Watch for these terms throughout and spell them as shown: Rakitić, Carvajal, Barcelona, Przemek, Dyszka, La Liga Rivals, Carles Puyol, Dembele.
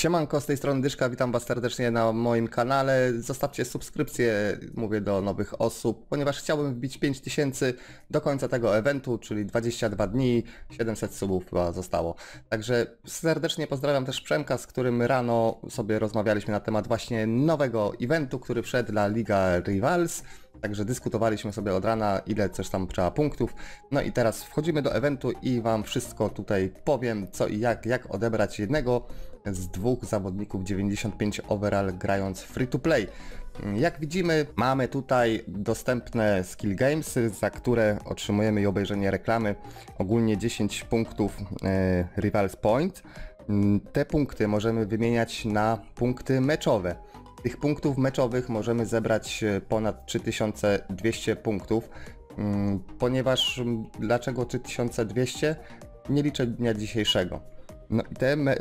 Siemanko, z tej strony Dyszka, witam was serdecznie na moim kanale. Zostawcie subskrypcję, mówię do nowych osób, ponieważ chciałbym wbić 5000 do końca tego eventu, czyli 22 dni, 700 subów chyba zostało. Także serdecznie pozdrawiam też Przemka, z którym rano sobie rozmawialiśmy na temat właśnie nowego eventu, który wszedł, La Liga Rivals. Także dyskutowaliśmy sobie od rana, ile coś tam trzeba punktów. No i teraz wchodzimy do eventu i wam wszystko tutaj powiem, co i jak odebrać jednego z dwóch zawodników 95 overall grając free to play. Jak widzimy, mamy tutaj dostępne skill games, za które otrzymujemy i obejrzenie reklamy ogólnie 10 punktów Rivals Point. Te punkty możemy wymieniać na punkty meczowe. Tych punktów meczowych możemy zebrać ponad 3200 punktów, ponieważ dlaczego 3200? Nie liczę dnia dzisiejszego. No i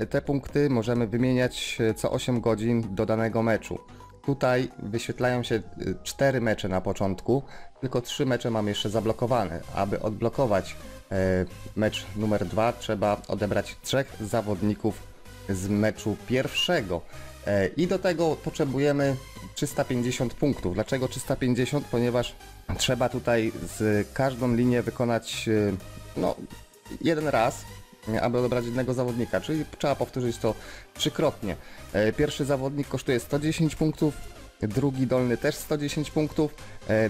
te punkty możemy wymieniać co 8 godzin do danego meczu. Tutaj wyświetlają się 4 mecze na początku, tylko 3 mecze mam jeszcze zablokowane. Aby odblokować mecz numer 2 trzeba odebrać 3 zawodników z meczu pierwszego. I do tego potrzebujemy 350 punktów. Dlaczego 350? Ponieważ trzeba tutaj z każdą linię wykonać no, jeden raz, aby odebrać jednego zawodnika, czyli trzeba powtórzyć to 3-krotnie. Pierwszy zawodnik kosztuje 110 punktów, drugi dolny też 110 punktów,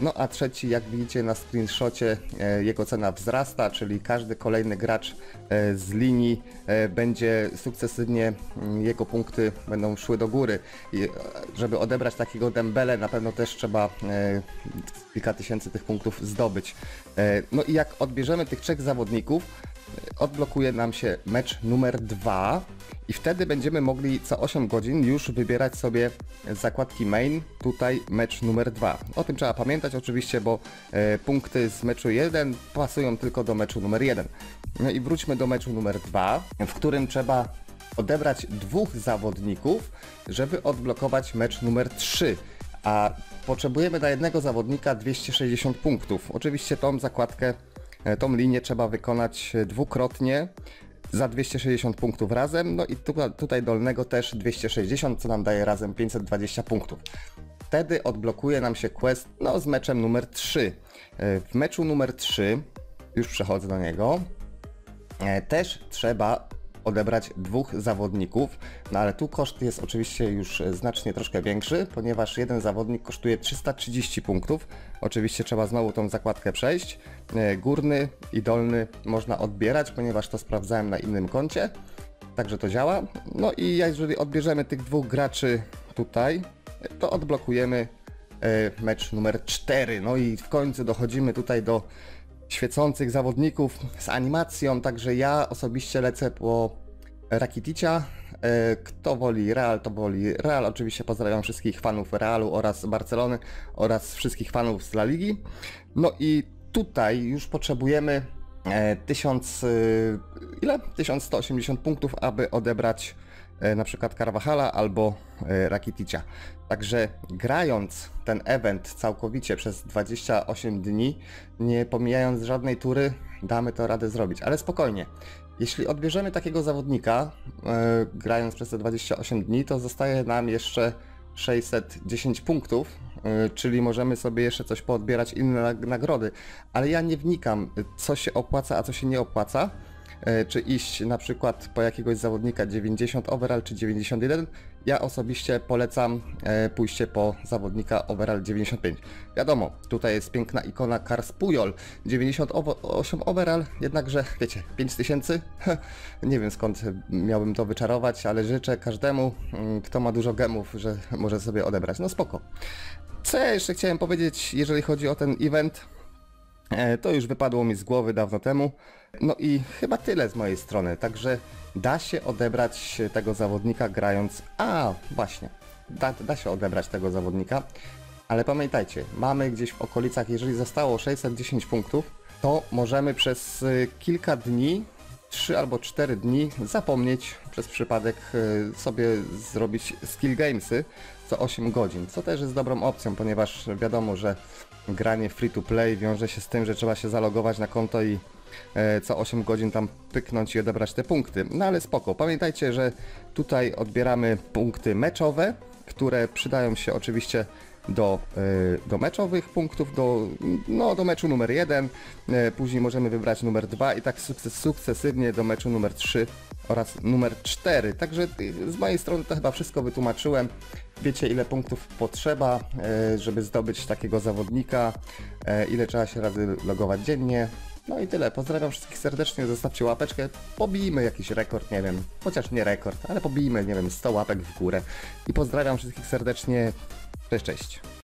no a trzeci, jak widzicie na screenshocie, jego cena wzrasta, czyli każdy kolejny gracz z linii będzie sukcesywnie, jego punkty będą szły do góry. I żeby odebrać takiego Dembele, na pewno też trzeba kilka tysięcy tych punktów zdobyć. No i jak odbierzemy tych 3 zawodników, odblokuje nam się mecz numer 2 i wtedy będziemy mogli co 8 godzin już wybierać sobie z zakładki main tutaj mecz numer 2. O tym trzeba pamiętać oczywiście, bo punkty z meczu 1 pasują tylko do meczu numer 1. No i wróćmy do meczu numer 2, w którym trzeba odebrać 2 zawodników, żeby odblokować mecz numer 3. A potrzebujemy dla jednego zawodnika 260 punktów. Oczywiście tą zakładkę, tą linię trzeba wykonać 2-krotnie za 260 punktów razem, no i tutaj dolnego też 260, co nam daje razem 520 punktów. Wtedy odblokuje nam się quest no, z meczem numer 3. W meczu numer 3, już przechodzę do niego, też trzeba odebrać 2 zawodników, no ale tu koszt jest oczywiście już znacznie troszkę większy, ponieważ jeden zawodnik kosztuje 330 punktów. Oczywiście trzeba znowu tą zakładkę przejść. Górny i dolny można odbierać, ponieważ to sprawdzałem na innym koncie, także to działa. No i jeżeli odbierzemy tych 2 graczy tutaj, to odblokujemy mecz numer 4. No i w końcu dochodzimy tutaj do świecących zawodników z animacją, także ja osobiście lecę po Rakiticia. Kto woli Real, to woli Real. Oczywiście pozdrawiam wszystkich fanów Realu oraz Barcelony oraz wszystkich fanów z La Ligi. No i tutaj już potrzebujemy 1180 punktów, aby odebrać na przykład Carvajala albo Rakiticia. Także grając ten event całkowicie przez 28 dni, nie pomijając żadnej tury, damy to radę zrobić, ale spokojnie. Jeśli odbierzemy takiego zawodnika, grając przez te 28 dni, to zostaje nam jeszcze 610 punktów, czyli możemy sobie jeszcze coś poodbierać, inne nagrody, ale ja nie wnikam, co się opłaca, a co się nie opłaca. Czy iść na przykład po jakiegoś zawodnika 90 overall czy 91, ja osobiście polecam pójście po zawodnika overall 95. Wiadomo, tutaj jest piękna ikona Carles Puyol, 98 overall, jednakże wiecie, 5000, nie wiem skąd miałbym to wyczarować, ale życzę każdemu, kto ma dużo gemów, że może sobie odebrać, no spoko. Co ja jeszcze chciałem powiedzieć, jeżeli chodzi o ten event? To już wypadło mi z głowy dawno temu. No i chyba tyle z mojej strony. Także da się odebrać tego zawodnika grając... A, właśnie. Da się odebrać tego zawodnika. Ale pamiętajcie, mamy gdzieś w okolicach, jeżeli zostało 610 punktów, to możemy przez kilka dni, 3 albo 4 dni zapomnieć przez przypadek sobie zrobić skill gamesy co 8 godzin, co też jest dobrą opcją, ponieważ wiadomo, że granie free to play wiąże się z tym, że trzeba się zalogować na konto i co 8 godzin tam pyknąć i odebrać te punkty. No ale spoko, pamiętajcie, że tutaj odbieramy punkty meczowe, które przydają się oczywiście do meczowych punktów, do meczu numer 1, później możemy wybrać numer 2 i tak sukcesywnie do meczu numer 3 oraz numer 4. Także z mojej strony to chyba wszystko wytłumaczyłem. Wiecie, ile punktów potrzeba, żeby zdobyć takiego zawodnika, ile trzeba się razy logować dziennie. No i tyle, pozdrawiam wszystkich serdecznie, zostawcie łapeczkę, pobijmy jakiś rekord, nie wiem, chociaż nie rekord, ale pobijmy, nie wiem, 100 łapek w górę. I pozdrawiam wszystkich serdecznie, cześć, cześć.